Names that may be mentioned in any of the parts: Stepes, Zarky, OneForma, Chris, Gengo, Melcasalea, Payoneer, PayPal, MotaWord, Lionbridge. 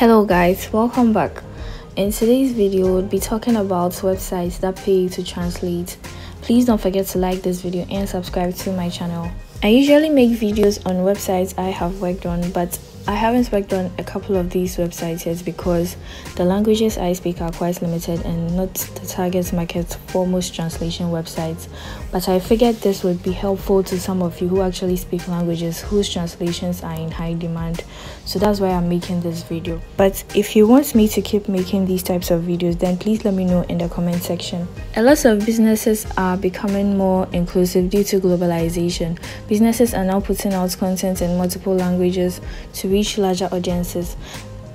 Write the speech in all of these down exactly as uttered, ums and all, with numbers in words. Hello guys, welcome back. In today's video, we'll be talking about websites that pay you to translate. Please don't forget to like this video and subscribe to my channel. I usually make videos on websites I have worked on, but I haven't worked on a couple of these websites yet because the languages I speak are quite limited and not the target market for most translation websites. But I figured this would be helpful to some of you who actually speak languages whose translations are in high demand. So that's why I'm making this video. But if you want me to keep making these types of videos, then please let me know in the comment section. A lot of businesses are becoming more inclusive due to globalization. Businesses are now putting out content in multiple languages to reach larger audiences.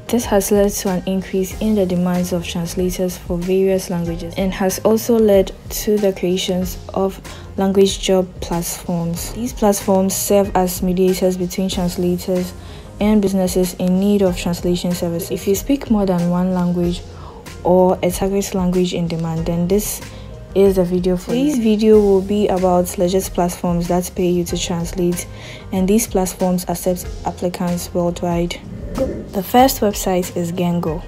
This has led to an increase in the demands of translators for various languages and has also led to the creations of language job platforms. These platforms serve as mediators between translators and businesses in need of translation service. If you speak more than one language or a target language in demand, then this is the video for you. This video will be about legit platforms that pay you to translate, and these platforms accept applicants worldwide. The first website is Gengo.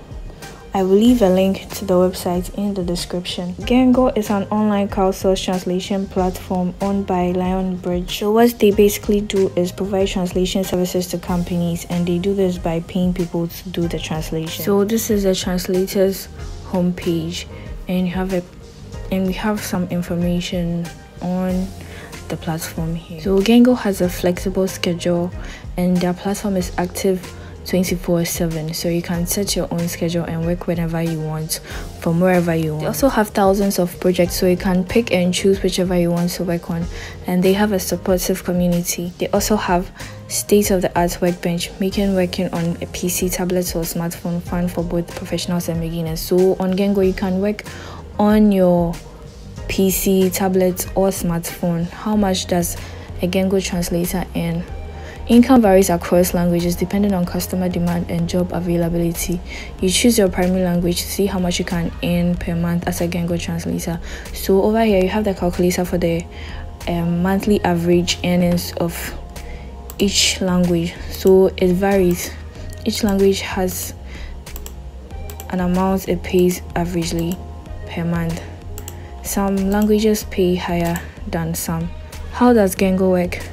I will leave a link to the website in the description. Gengo is an online crowdsourced translation platform owned by Lionbridge. So what they basically do is provide translation services to companies, and they do this by paying people to do the translation. So this is the translator's homepage, and you have a and we have some information on the platform here. So Gengo has a flexible schedule and their platform is active twenty-four seven, so you can set your own schedule and work whenever you want from wherever you want. They also have thousands of projects, so you can pick and choose whichever you want to work on, and they have a supportive community. They also have state-of-the-art workbench, making working on a P C, tablet or smartphone fun for both professionals and beginners. So on Gengo you can work on your P C, tablet or smartphone. How much does a Gengo translator earn? Income varies across languages depending on customer demand and job availability. You choose your primary language to see how much you can earn per month as a Gengo translator. So over here you have the calculator for the um, monthly average earnings of each language. So it varies. Each language has an amount it pays averagely per month. Some languages pay higher than some. How does Gengo work?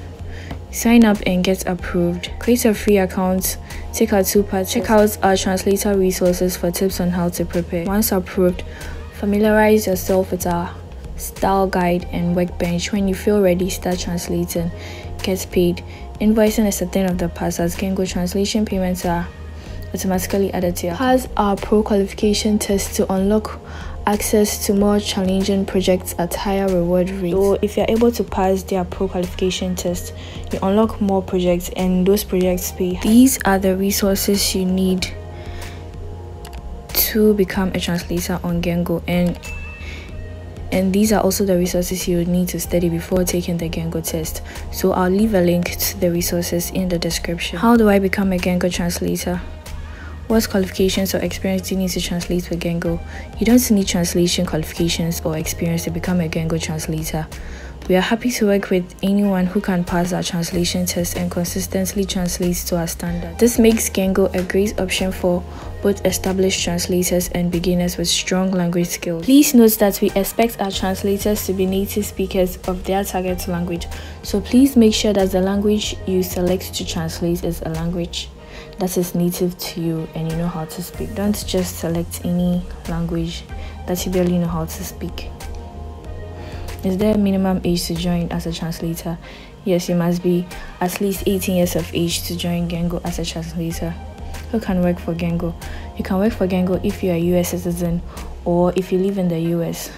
Sign up and get approved. Create a free account. Take a two-part. Check out our translator resources for tips on how to prepare. Once approved, familiarize yourself with our style guide and workbench. When you feel ready, start translating. Get paid. Invoicing is a thing of the past as Gengo translation payments are automatically added to your account. Pass our pro qualification test to unlock access to more challenging projects at higher reward rates. So if you're able to pass their pro qualification test, you unlock more projects, and those projects pay. These are the resources you need to become a translator on Gengo, and and these are also the resources you need to study before taking the Gengo test. So I'll leave a link to the resources in the description. How do I become a Gengo translator? What qualifications or experience do you need to translate with Gengo? You don't need translation qualifications or experience to become a Gengo translator. We are happy to work with anyone who can pass our translation test and consistently translates to our standard. This makes Gengo a great option for both established translators and beginners with strong language skills. Please note that we expect our translators to be native speakers of their target language, so please make sure that the language you select to translate is a language that is native to you and you know how to speak. Don't just select any language that you barely know how to speak. Is there a minimum age to join as a translator? Yes, you must be at least eighteen years of age to join Gengo as a translator. Who can work for Gengo? You can work for Gengo if you are a U S citizen or if you live in the U S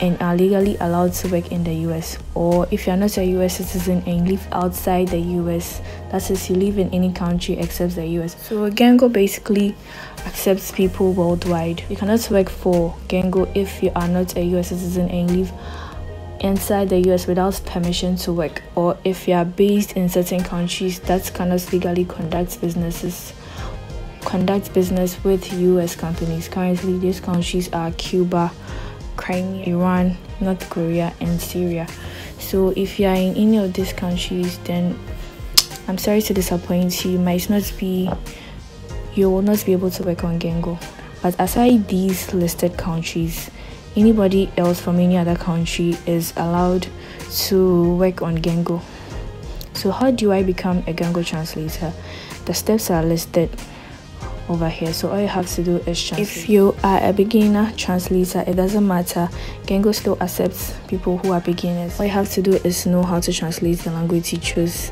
and are legally allowed to work in the U S, or if you are not a U S citizen and live outside the U S, that is, you live in any country except the U S. So Gengo basically accepts people worldwide. You cannot work for Gengo if you are not a U S citizen and live inside the U S without permission to work, or if you are based in certain countries that cannot legally conduct businesses conduct business with U S companies. Currently, these countries are Cuba, Crimea, Iran, North Korea and Syria. So if you are in any of these countries, then I'm sorry to disappoint you, you might not be you will not be able to work on Gengo. But aside these listed countries, anybody else from any other country is allowed to work on Gengo. So how do I become a Gengo translator? The steps are listed over here, so all you have to do is translate. If you are a beginner translator, it doesn't matter, Gengo still accepts people who are beginners. All you have to do is know how to translate the language you choose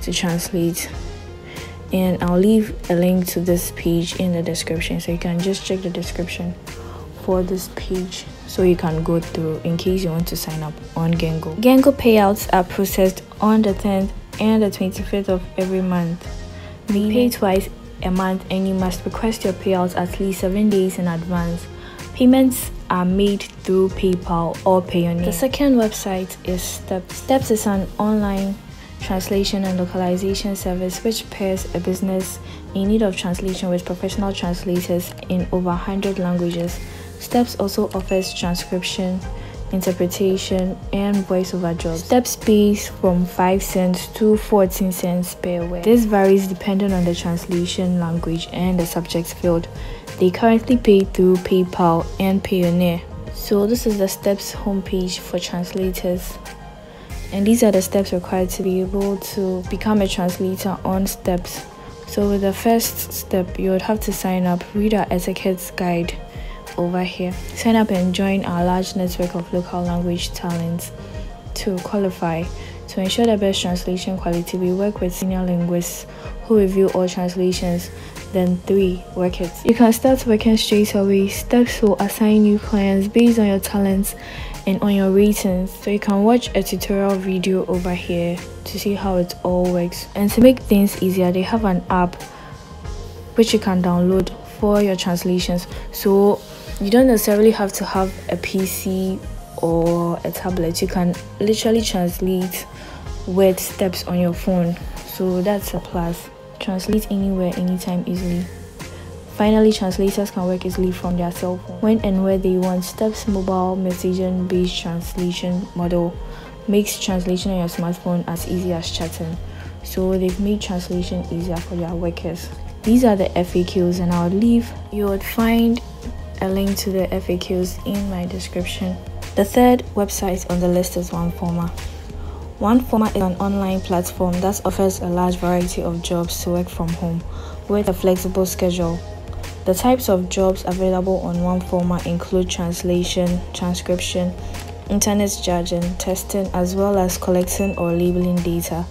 to translate. And I'll leave a link to this page in the description, so you can just check the description for this page so you can go through in case you want to sign up on Gengo. Gengo payouts are processed on the tenth and the twenty-fifth of every month. You pay twice a month and you must request your payouts at least seven days in advance. Payments are made through PayPal or Payoneer. The second website is Steps. Steps is an online translation and localization service which pairs a business in need of translation with professional translators in over one hundred languages. Steps also offers transcription, interpretation, and voiceover jobs. Steps pays from five cents to fourteen cents per word. This varies depending on the translation language and the subject field. They currently pay through PayPal and Payoneer. So this is the Steps homepage for translators. And these are the steps required to be able to become a translator on Steps. So with the first step, you would have to sign up, read our etiquette guide over here. Sign up and join our large network of local language talents. To qualify, to ensure the best translation quality, we work with senior linguists who review all translations, then three, work it. You can start working straight away. Steps will assign you clients based on your talents and on your ratings, so you can watch a tutorial video over here to see how it all works. And to make things easier, they have an app which you can download for your translations, so you don't necessarily have to have a P C or a tablet. You can literally translate with Steps on your phone, so that's a plus. Translate anywhere, anytime, easily. Finally, translators can work easily from their cell phone when and where they want. Steps mobile messaging based translation model makes translation on your smartphone as easy as chatting, so they've made translation easier for their workers. These are the F A Qs, and I'll leave you would find a link to the F A Qs in my description. The third website on the list is OneForma. OneForma is an online platform that offers a large variety of jobs to work from home with a flexible schedule. The types of jobs available on OneForma include translation, transcription, internet judging, testing, as well as collecting or labeling data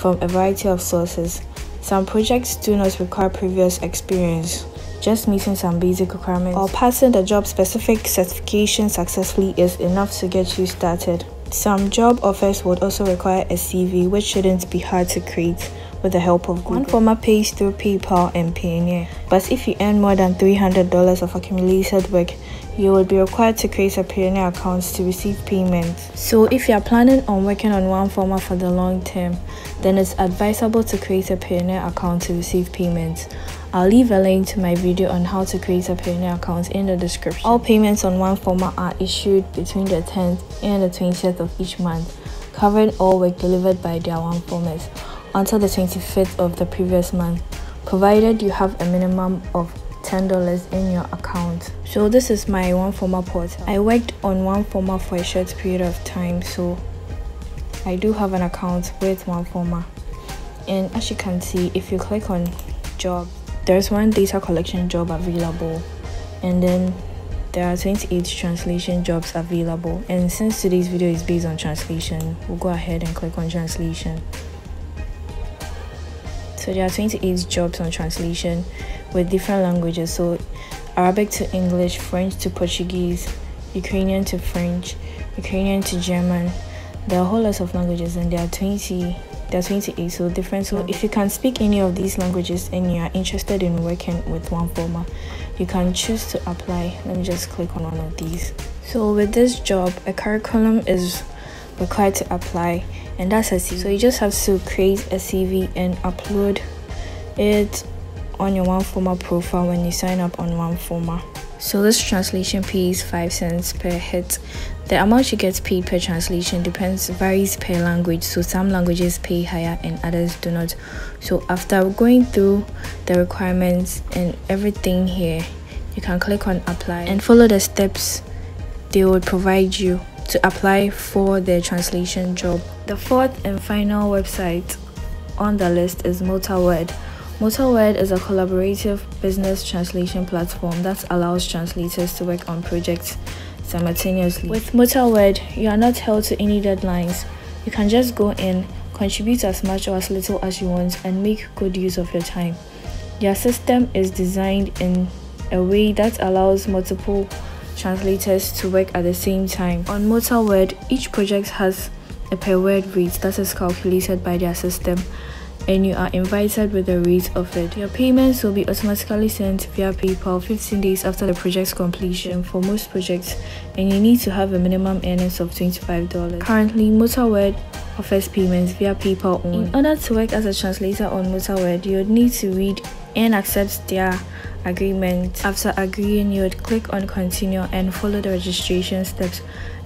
from a variety of sources. Some projects do not require previous experience, just meeting some basic requirements or passing the job-specific certification successfully is enough to get you started. Some job offers would also require a C V, which shouldn't be hard to create with the help of Google. OneForma pays through PayPal and Payoneer, but if you earn more than three hundred dollars of accumulated work, you will be required to create a Payoneer account to receive payment. So if you are planning on working on OneForma for the long term, then it's advisable to create a Payoneer account to receive payments. I'll leave a link to my video on how to create a Payoneer account in the description. All payments on OneForma are issued between the tenth and the twentieth of each month, covering all work delivered by their OneFormers until the twenty-fifth of the previous month, provided you have a minimum of ten dollars in your account. So this is my OneForma portal. I worked on OneForma for a short period of time, so I do have an account with OneForma. And as you can see, if you click on job, there's one data collection job available, and then there are twenty-eight translation jobs available. And since today's video is based on translation, we'll go ahead and click on translation. So there are twenty-eight jobs on translation with different languages, so Arabic to English, French to Portuguese, Ukrainian to French, Ukrainian to German. There are a whole lot of languages, and there are twenty there are twenty-eight, so different. So if you can speak any of these languages and you are interested in working with OneForma, you can choose to apply. Let me just click on one of these. So with this job, a curriculum is required to apply, and that's a C V. So you just have to create a C V and upload it on your OneForma profile when you sign up on OneForma. So this translation pays five cents per hit. The amount you get paid per translation depends varies per language, so some languages pay higher and others do not. So after going through the requirements and everything here, you can click on apply and follow the steps they will provide you to apply for the translation job. The fourth and final website on the list is MotaWord. MotaWord is a collaborative business translation platform that allows translators to work on projects simultaneously. With MotaWord, you are not held to any deadlines. You can just go in, contribute as much or as little as you want, and make good use of your time. Their system is designed in a way that allows multiple translators to work at the same time. On MotaWord, each project has a per word rate that is calculated by their system, and you are invited with the rate offered. Your payments will be automatically sent via PayPal fifteen days after the project's completion for most projects, and you need to have a minimum earnings of twenty-five dollars. Currently, MotaWord offers payments via PayPal only. In order to work as a translator on MotaWord, you would need to read and accept their agreement. After agreeing, you would click on continue and follow the registration steps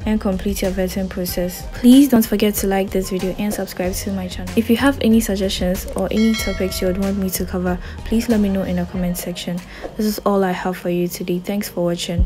and complete your vetting process. Please don't forget to like this video and subscribe to my channel. If you have any suggestions or any topics you would want me to cover, please let me know in the comment section. This is all I have for you today. Thanks for watching.